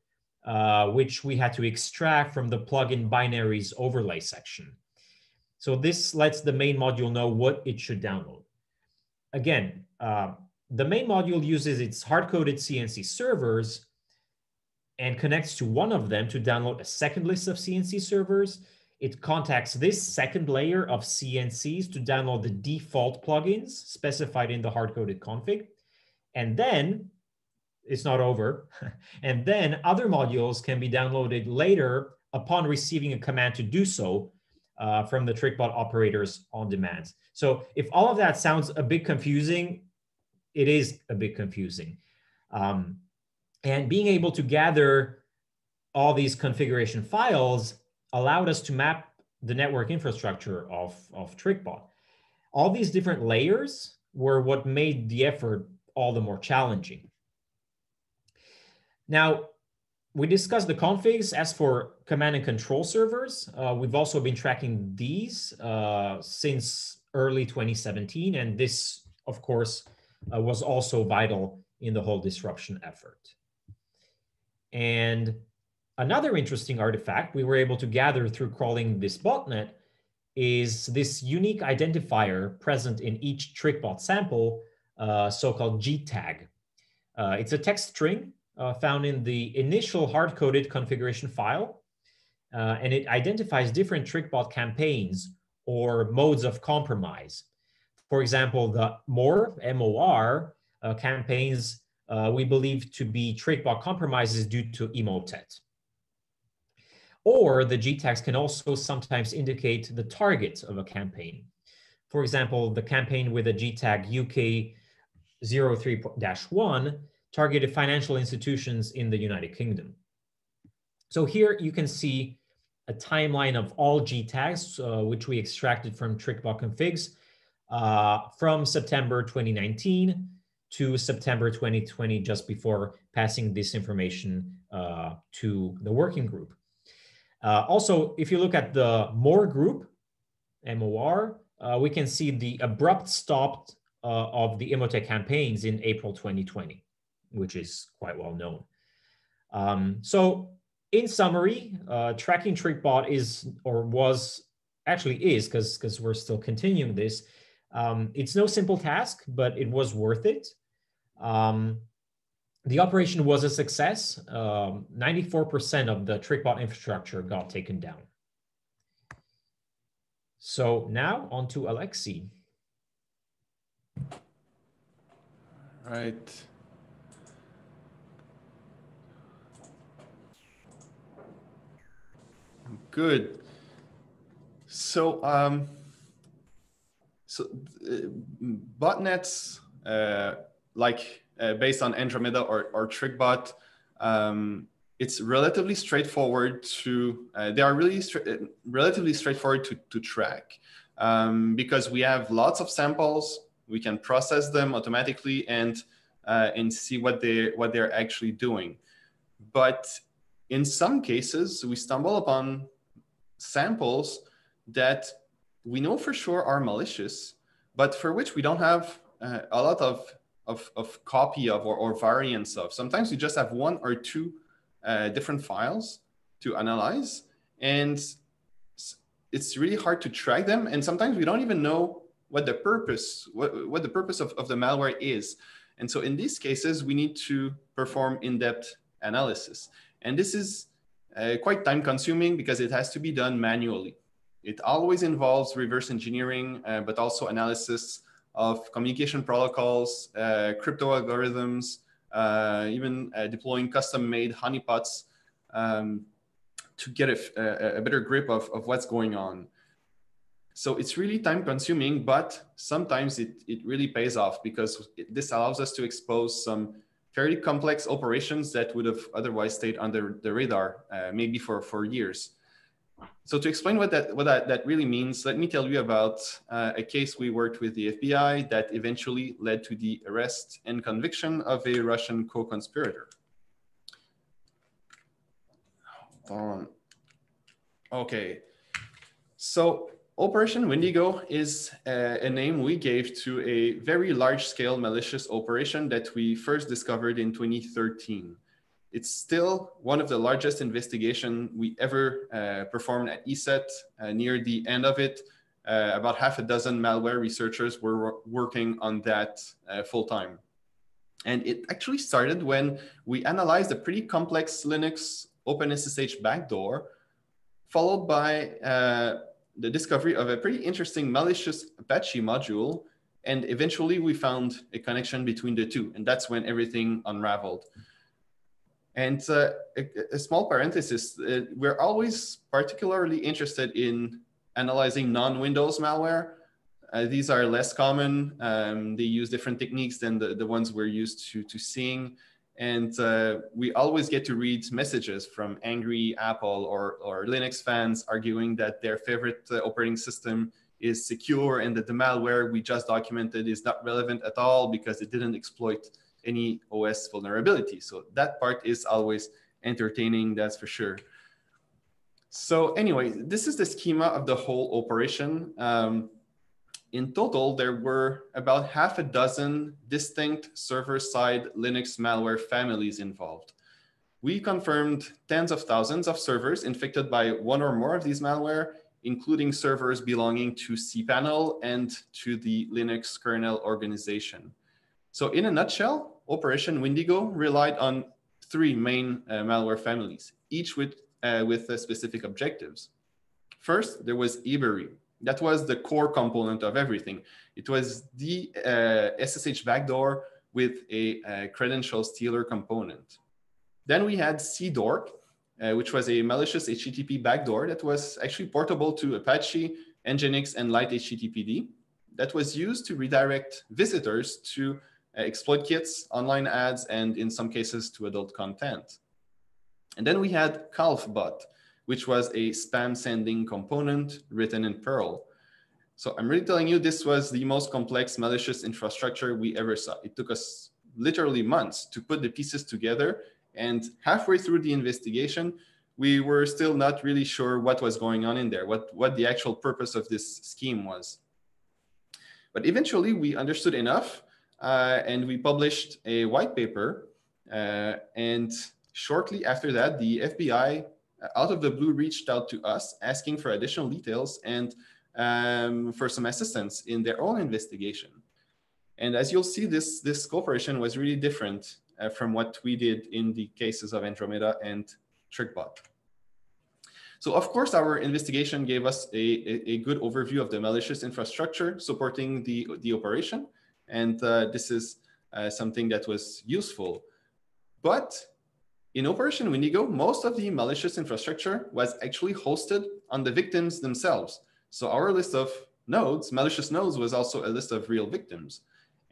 uh, which we had to extract from the plugin binaries overlay section. So this lets the main module know what it should download. Again, uh, the main module uses its hard-coded C N C servers and connects to one of them to download a second list of C N C servers. It contacts this second layer of C N Cs to download the default plugins specified in the hard-coded config. And then, it's not over, and then other modules can be downloaded later upon receiving a command to do so uh, from the TrickBot operators on demand. So if all of that sounds a bit confusing, it is a bit confusing. Um, And being able to gather all these configuration files allowed us to map the network infrastructure of, of TrickBot. All these different layers were what made the effort all the more challenging. Now, we discussed the configs. As for command and control servers, uh, we've also been tracking these uh, since early twenty seventeen. And this, of course, uh, was also vital in the whole disruption effort. And another interesting artifact we were able to gather through crawling this botnet is this unique identifier present in each TrickBot sample, uh, so-called G tag. Uh, it's a text string uh, found in the initial hard-coded configuration file, uh, and it identifies different TrickBot campaigns or modes of compromise. For example, the more, M O R, uh, campaigns Uh, we believe to be TrickBot compromises due to Emotet. Or the G tags can also sometimes indicate the target of a campaign. For example, the campaign with a G tag U K zero three dash one targeted financial institutions in the United Kingdom. So here you can see a timeline of all G tags, uh, which we extracted from TrickBot configs uh, from September twenty nineteen to September twenty twenty, just before passing this information uh, to the working group. Uh, also, if you look at the more group, M O R, uh, we can see the abrupt stop uh, of the Emotet campaigns in April twenty twenty, which is quite well known. Um, so in summary, uh, tracking TrickBot is, or was, actually is, because because we're still continuing this, um, it's no simple task, but it was worth it. Um, the operation was a success. ninety-four percent um, of the TrickBot infrastructure got taken down. So now on to Alexi. All right. Good. So, um, so uh, botnets, uh, like Uh, based on Andromeda or, or TrickBot, um, it's relatively straightforward to, uh, they are really stra relatively straightforward to, to track. um, because we have lots of samples. We can process them automatically and uh, and see what they what they're actually doing. But in some cases, we stumble upon samples that we know for sure are malicious, but for which we don't have uh, a lot of, of, of copy of or, or variants of. Sometimes we just have one or two uh, different files to analyze, and it's really hard to track them. And sometimes we don't even know what the purpose, what, what the purpose of, of the malware is. And so in these cases, we need to perform in-depth analysis. And this is uh, quite time consuming because it has to be done manually. It always involves reverse engineering, uh, but also analysis of communication protocols, uh, crypto algorithms, uh, even uh, deploying custom-made honeypots um, to get a, a better grip of, of what's going on. So it's really time consuming, but sometimes it, it really pays off because it, this allows us to expose some fairly complex operations that would have otherwise stayed under the radar, uh, maybe for, for years. So to explain what that what that, that really means, let me tell you about uh, a case we worked with the F B I that eventually led to the arrest and conviction of a Russian co-conspirator. Hold on. Okay. So Operation Windigo is a, a name we gave to a very large-scale malicious operation that we first discovered in twenty thirteen. It's still one of the largest investigation we ever uh, performed at ESET. Uh, near the end of it, uh, about half a dozen malware researchers were working on that uh, full-time. And it actually started when we analyzed a pretty complex Linux OpenSSH backdoor, followed by uh, the discovery of a pretty interesting malicious Apache module. And eventually we found a connection between the two. And that's when everything unraveled. And uh, a, a small parenthesis, uh, we're always particularly interested in analyzing non-Windows malware. Uh, these are less common. Um, they use different techniques than the, the ones we're used to, to seeing. And uh, we always get to read messages from angry Apple or, or Linux fans arguing that their favorite uh, operating system is secure and that the malware we just documented is not relevant at all because it didn't exploit any O S vulnerability. So that part is always entertaining, that's for sure. So anyway, this is the schema of the whole operation. Um, in total, there were about half a dozen distinct server-side Linux malware families involved. We confirmed tens of thousands of servers infected by one or more of these malware, including servers belonging to cPanel and to the Linux kernel organization. So in a nutshell, Operation Windigo relied on three main uh, malware families, each with, uh, with uh, specific objectives. First, there was Ebury. That was the core component of everything. It was the uh, S S H backdoor with a uh, credential stealer component. Then we had Cdork, uh, which was a malicious H T T P backdoor that was actually portable to Apache, Nginx, and Lite H T T P D. That was used to redirect visitors to Uh, exploit kits, online ads, and in some cases to adult content. And then we had Calfbot, which was a spam sending component written in Perl. So I'm really telling you, this was the most complex malicious infrastructure we ever saw. It took us literally months to put the pieces together. And halfway through the investigation, we were still not really sure what was going on in there, what, what the actual purpose of this scheme was. But eventually we understood enough. Uh, and we published a white paper. Uh, and shortly after that, the F B I, out of the blue, reached out to us asking for additional details and um, for some assistance in their own investigation. And as you'll see, this, this cooperation was really different uh, from what we did in the cases of Andromeda and TrickBot. So of course, our investigation gave us a, a, a good overview of the malicious infrastructure supporting the, the operation. And uh, this is uh, something that was useful. But in Operation Windigo, most of the malicious infrastructure was actually hosted on the victims themselves. So our list of nodes, malicious nodes, was also a list of real victims.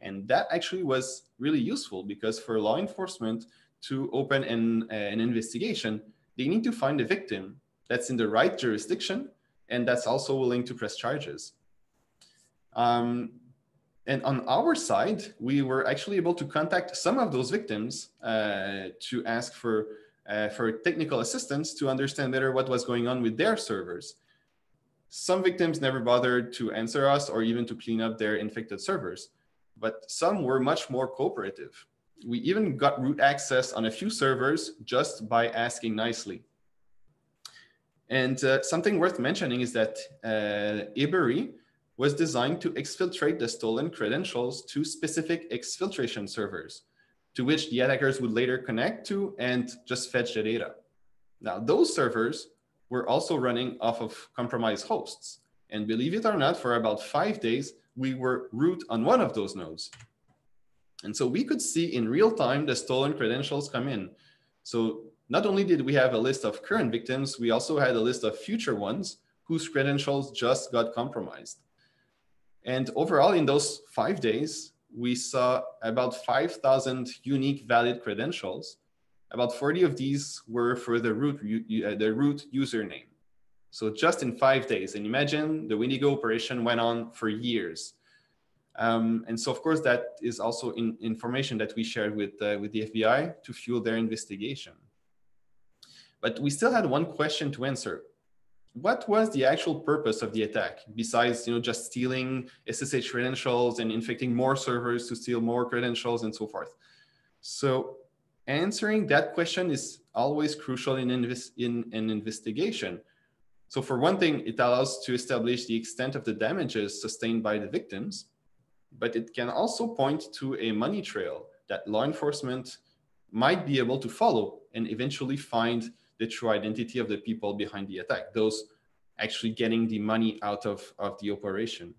And that actually was really useful because for law enforcement to open an, uh, an investigation, they need to find a victim that's in the right jurisdiction and that's also willing to press charges. Um, and on our side, we were actually able to contact some of those victims uh, to ask for, uh, for technical assistance to understand better what was going on with their servers. Some victims never bothered to answer us or even to clean up their infected servers, but some were much more cooperative. We even got root access on a few servers just by asking nicely. And uh, something worth mentioning is that uh, Iberi was designed to exfiltrate the stolen credentials to specific exfiltration servers, to which the attackers would later connect to and just fetch the data. Now, those servers were also running off of compromised hosts. And believe it or not, for about five days, we were root on one of those nodes. And so we could see in real time the stolen credentials come in. So not only did we have a list of current victims, we also had a list of future ones whose credentials just got compromised. And overall, in those five days, we saw about five thousand unique valid credentials. About forty of these were for the root, uh, the root username. So just in five days, and imagine the Windigo operation went on for years. Um, and so, of course, that is also in information that we shared with, uh, with the F B I to fuel their investigation. But we still had one question to answer. What was the actual purpose of the attack, besides you know, just stealing S S H credentials and infecting more servers to steal more credentials and so forth? So answering that question is always crucial in, inv- in an investigation. So for one thing, it allows to establish the extent of the damages sustained by the victims, but it can also point to a money trail that law enforcement might be able to follow and eventually find the true identity of the people behind the attack, those actually getting the money out of, of the operation.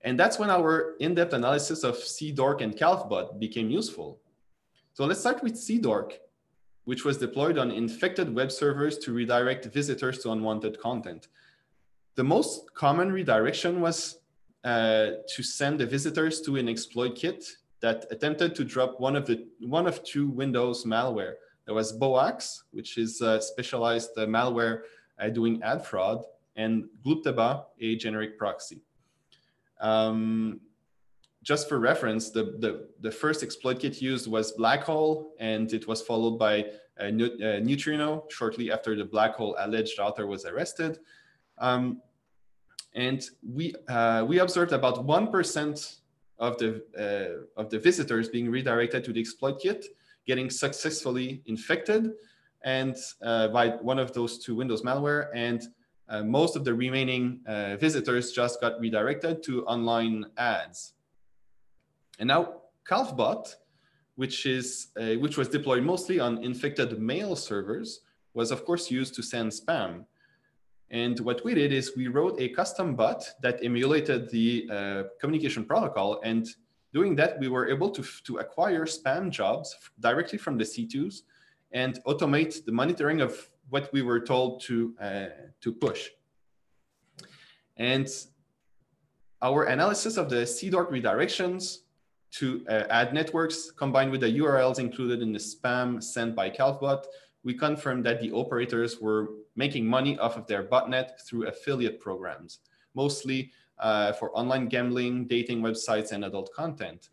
And that's when our in-depth analysis of Cdork and Calfbot became useful. So let's start with Cdork, which was deployed on infected web servers to redirect visitors to unwanted content. The most common redirection was Uh, to send the visitors to an exploit kit that attempted to drop one of the one of two Windows malware. There was Boax, which is uh, specialized uh, malware uh, doing ad fraud, and Glupteba, a generic proxy. Um, just for reference, the, the, the first exploit kit used was Blackhole, and it was followed by uh, Nut- uh, Neutrino shortly after the Blackhole alleged author was arrested. Um, And we uh, we observed about one percent of the uh, of the visitors being redirected to the exploit kit, getting successfully infected, and uh, by one of those two Windows malware. And uh, most of the remaining uh, visitors just got redirected to online ads. And now Calfbot, which is uh, which was deployed mostly on infected mail servers, was of course used to send spam. And what we did is we wrote a custom bot that emulated the uh, communication protocol. And doing that, we were able to, to acquire spam jobs directly from the C twos and automate the monitoring of what we were told to, uh, to push. And our analysis of the Cdork redirections to uh, ad networks combined with the U R Ls included in the spam sent by Calfbot, we confirmed that the operators were making money off of their botnet through affiliate programs, mostly uh, for online gambling, dating websites, and adult content.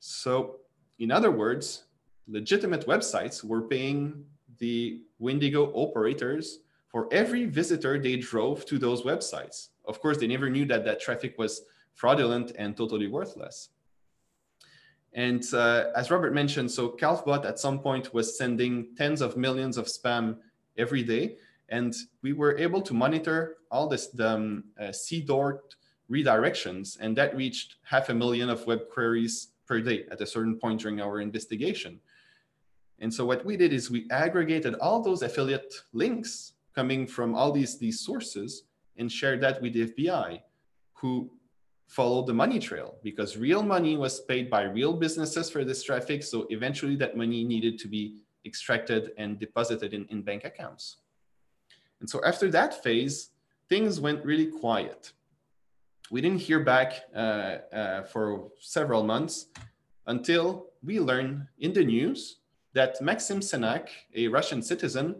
So in other words, legitimate websites were paying the Windigo operators for every visitor they drove to those websites. Of course, they never knew that that traffic was fraudulent and totally worthless. And uh, as Robert mentioned, so Calfbot at some point was sending tens of millions of spam every day. And we were able to monitor all this, the um, uh, Cdork redirections, and that reached half a million of web queries per day at a certain point during our investigation. And so what we did is we aggregated all those affiliate links coming from all these, these sources and shared that with the F B I, who followed the money trail, because real money was paid by real businesses for this traffic. So eventually that money needed to be extracted and deposited in, in bank accounts. And so after that phase, things went really quiet. We didn't hear back uh, uh, for several months until we learned in the news that Maxim Senakh, a Russian citizen,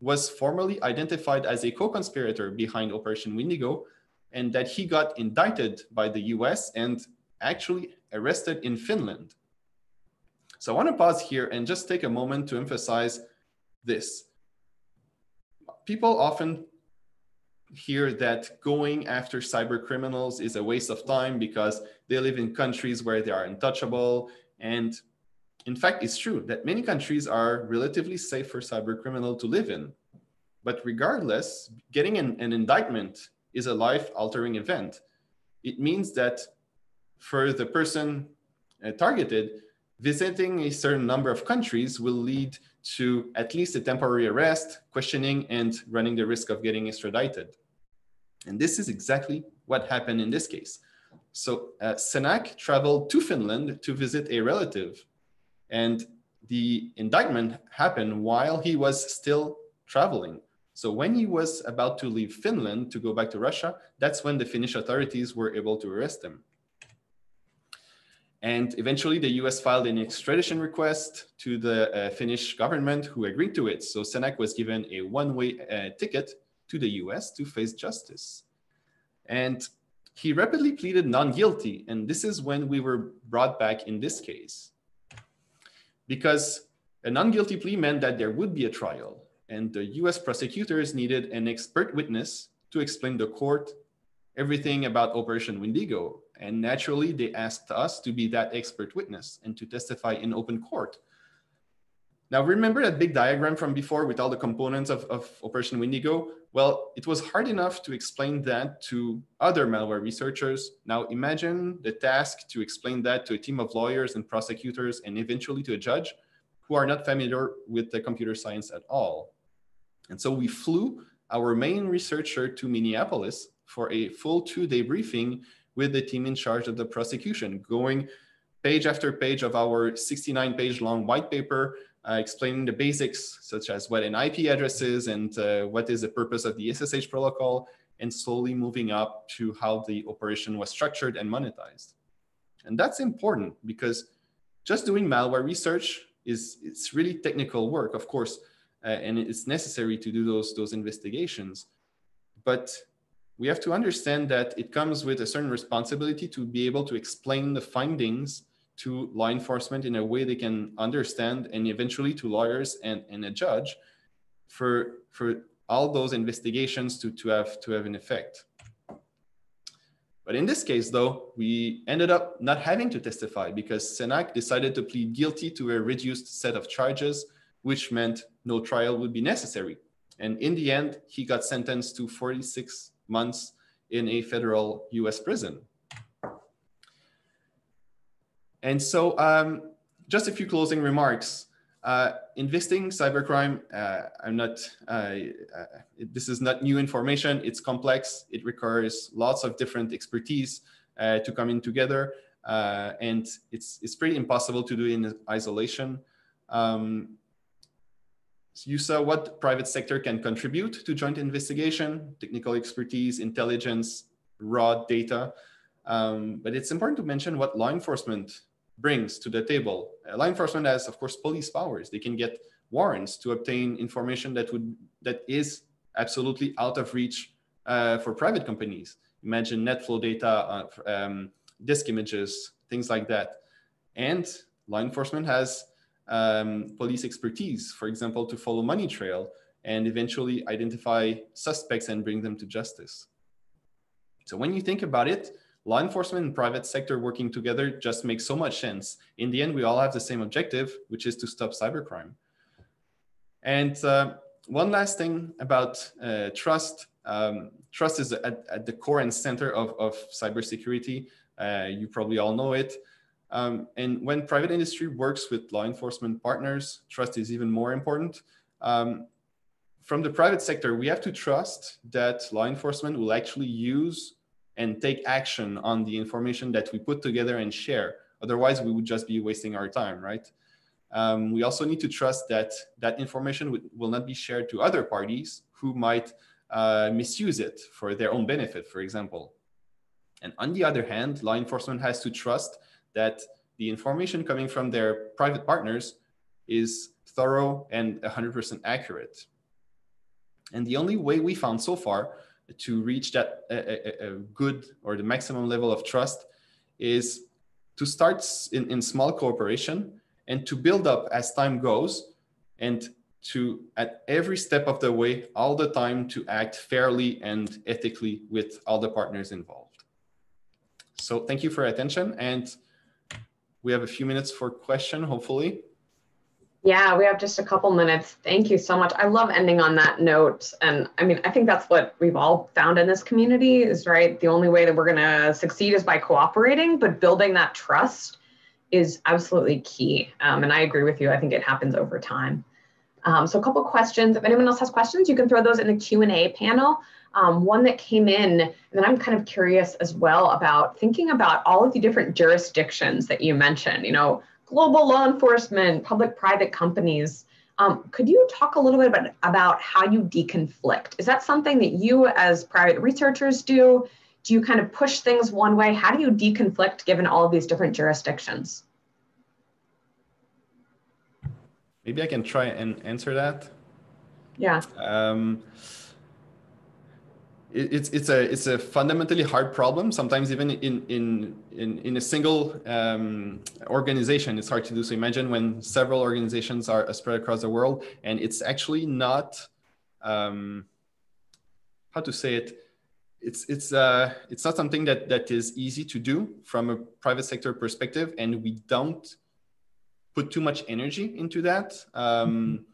was formally identified as a co-conspirator behind Operation Windigo and that he got indicted by the U S and actually arrested in Finland. So I want to pause here and just take a moment to emphasize this. People often hear that going after cyber criminals is a waste of time because they live in countries where they are untouchable. And in fact, it's true that many countries are relatively safe for cyber criminals to live in. But regardless, getting an, an indictment is a life-altering event. It means that for the person uh, targeted, visiting a certain number of countries will lead to at least a temporary arrest, questioning, and running the risk of getting extradited. And this is exactly what happened in this case. So uh, Senakh traveled to Finland to visit a relative, and the indictment happened while he was still traveling. So when he was about to leave Finland to go back to Russia, that's when the Finnish authorities were able to arrest him. And eventually the U S filed an extradition request to the uh, Finnish government, who agreed to it. So Senakh was given a one-way uh, ticket to the U S to face justice. And he rapidly pleaded non-guilty. And this is when we were brought back in this case, because a non-guilty plea meant that there would be a trial, and the U S prosecutors needed an expert witness to explain to the court everything about Operation Windigo. And naturally, they asked us to be that expert witness and to testify in open court. Now, remember that big diagram from before with all the components of, of Operation Windigo? Well, it was hard enough to explain that to other malware researchers. Now, imagine the task to explain that to a team of lawyers and prosecutors and eventually to a judge who are not familiar with the computer science at all. And so we flew our main researcher to Minneapolis for a full two-day briefing with the team in charge of the prosecution, going page after page of our sixty-nine page long white paper, uh, explaining the basics, such as what an I P address is and uh, what is the purpose of the S S H protocol, and slowly moving up to how the operation was structured and monetized. And that's important because just doing malware research is it's really technical work, of course, uh, and it's necessary to do those, those investigations. But we have to understand that it comes with a certain responsibility to be able to explain the findings to law enforcement in a way they can understand, and eventually to lawyers and, and a judge for, for all those investigations to, to, have, to have an effect. But in this case, though, we ended up not having to testify because Senakh decided to plead guilty to a reduced set of charges, which meant no trial would be necessary. And in the end, he got sentenced to forty-six months in a federal U S prison. And so um, just a few closing remarks. Uh, investigating cybercrime, uh, I'm not, uh, uh, this is not new information. It's complex. It requires lots of different expertise uh, to come in together. Uh, and it's, it's pretty impossible to do in isolation. Um, So you saw what the private sector can contribute to joint investigation, technical expertise, intelligence, raw data. Um, but it's important to mention what law enforcement brings to the table. Uh, law enforcement has, of course, police powers. They can get warrants to obtain information that would that is absolutely out of reach uh, for private companies. Imagine net flow data, uh, um, disk images, things like that. And law enforcement has Um, police expertise, for example, to follow money trail and eventually identify suspects and bring them to justice. So when you think about it, law enforcement and private sector working together just makes so much sense. In the end, we all have the same objective, which is to stop cybercrime. And uh, one last thing about uh, trust. Um, trust is at, at the core and center of, of cybersecurity. Uh, you probably all know it. Um, and when private industry works with law enforcement partners, trust is even more important. Um, from the private sector, we have to trust that law enforcement will actually use and take action on the information that we put together and share. Otherwise, we would just be wasting our time, right? Um, we also need to trust that that information will not be shared to other parties who might uh, misuse it for their own benefit, for example. And on the other hand, law enforcement has to trust that the information coming from their private partners is thorough and one hundred percent accurate. And the only way we found so far to reach that a, a, a good or the maximum level of trust is to start in, in small cooperation and to build up as time goes, and to at every step of the way, all the time, to act fairly and ethically with all the partners involved. So thank you for your attention. And we have a few minutes for question, hopefully. Yeah, we have just a couple minutes. Thank you so much. I love ending on that note. And I mean, I think that's what we've all found in this community is, right, the only way that we're going to succeed is by cooperating, but building that trust is absolutely key. Um, and I agree with you. I think it happens over time. Um, so a couple questions. If anyone else has questions, you can throw those in the Q and A panel. Um, one that came in, and then I'm kind of curious as well about thinking about all of the different jurisdictions that you mentioned, you know, global law enforcement, public-private companies. Um, could you talk a little bit about, about how you deconflict? Is that something that you as private researchers do? Do you kind of push things one way? How do you deconflict given all of these different jurisdictions? Maybe I can try and answer that. Yeah. Um, it, it's it's a it's a fundamentally hard problem. Sometimes even in in in, in a single um, organization, it's hard to do. So imagine when several organizations are spread across the world, and it's actually not um, how to say it. It's it's uh it's not something that that is easy to do from a private sector perspective, and we don't put too much energy into that. Um,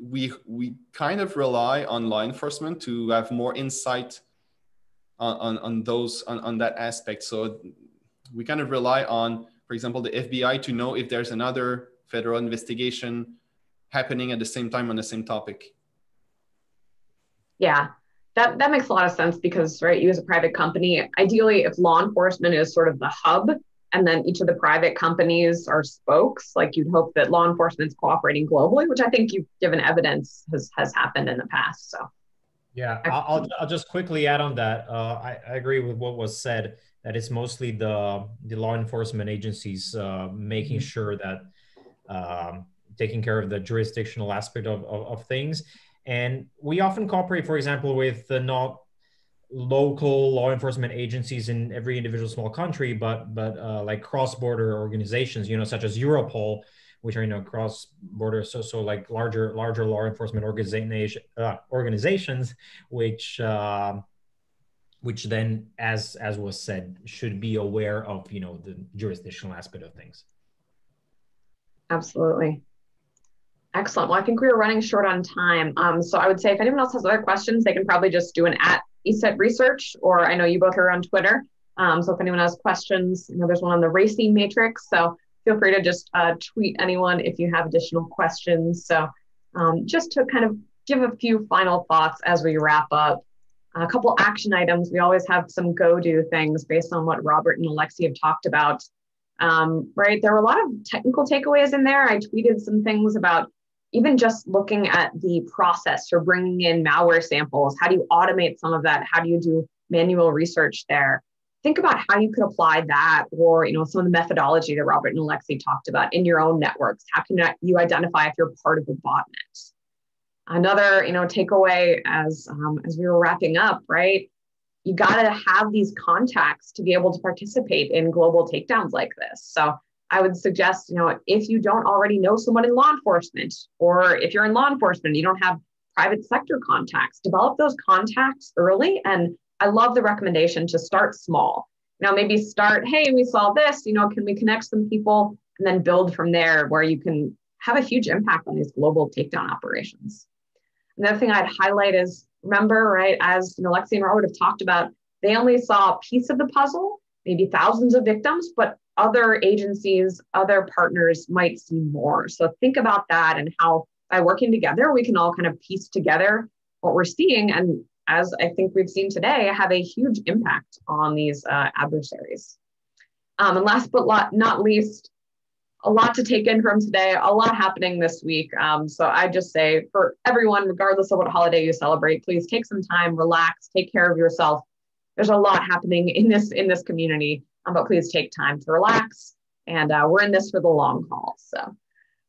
we we kind of rely on law enforcement to have more insight on, on, on those on, on that aspect. So we kind of rely on, for example, the F B I to know if there's another federal investigation happening at the same time on the same topic. Yeah, that, that makes a lot of sense because, right, you as a private company, ideally if law enforcement is sort of the hub, and then each of the private companies are spokes, like you'd hope that law enforcement's cooperating globally, which I think you've given evidence has, has happened in the past, so. Yeah, I'll, I'll just quickly add on that. Uh, I, I agree with what was said, that it's mostly the, the law enforcement agencies uh, making sure that, um, taking care of the jurisdictional aspect of, of, of things. And we often cooperate, for example, with the not local law enforcement agencies in every individual small country, but but uh, like cross-border organizations, you know, such as Europol, which are, you know, cross-border, so so like larger larger law enforcement organization uh, organizations, which uh, which then, as as was said, should be aware of, you know, the jurisdictional aspect of things. Absolutely. Excellent. Well, I think we are running short on time, um, so I would say if anyone else has other questions, they can probably just do an at ESET Research, or I know you both are on Twitter. Um, so if anyone has questions, you know, there's one on the racing matrix. So feel free to just uh, tweet anyone if you have additional questions. So um, just to kind of give a few final thoughts as we wrap up, a couple action items. We always have some go-do things based on what Robert and Alexis have talked about, um, right? There were a lot of technical takeaways in there. I tweeted some things about even just looking at the process for bringing in malware samples. How do you automate some of that? How do you do manual research there? Think about how you could apply that, or, you know, some of the methodology that Robert and Alexis talked about in your own networks. How can you identify if you're part of a botnet? Another, you know, takeaway as, um, as we were wrapping up, right? You gotta have these contacts to be able to participate in global takedowns like this. So I would suggest, you know, if you don't already know someone in law enforcement, or if you're in law enforcement, you don't have private sector contacts, develop those contacts early. And I love the recommendation to start small. You know, maybe start, hey, we saw this, you know, can we connect some people, and then build from there where you can have a huge impact on these global takedown operations. Another thing I'd highlight is, remember, right, as Alexis and Robert have talked about, they only saw a piece of the puzzle, maybe thousands of victims, but other agencies, other partners might see more. So think about that and how by working together, we can all kind of piece together what we're seeing. And as I think we've seen today, have a huge impact on these uh, adversaries. Um, and last but not least, a lot to take in from today, a lot happening this week. Um, so I just say for everyone, regardless of what holiday you celebrate, please take some time, relax, take care of yourself. There's a lot happening in this, in this community. Um, but please take time to relax. And uh, we're in this for the long haul. So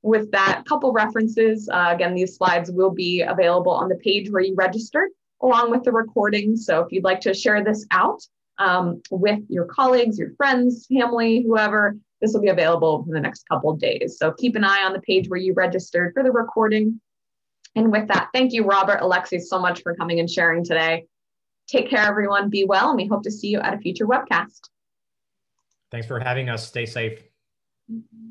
with that, a couple references. Uh, again, these slides will be available on the page where you registered, along with the recording. So if you'd like to share this out um, with your colleagues, your friends, family, whoever, this will be available in the next couple of days. So keep an eye on the page where you registered for the recording. And with that, thank you, Robert, Alexis, so much for coming and sharing today. Take care, everyone. Be well, and we hope to see you at a future webcast. Thanks for having us. Stay safe. Mm-hmm.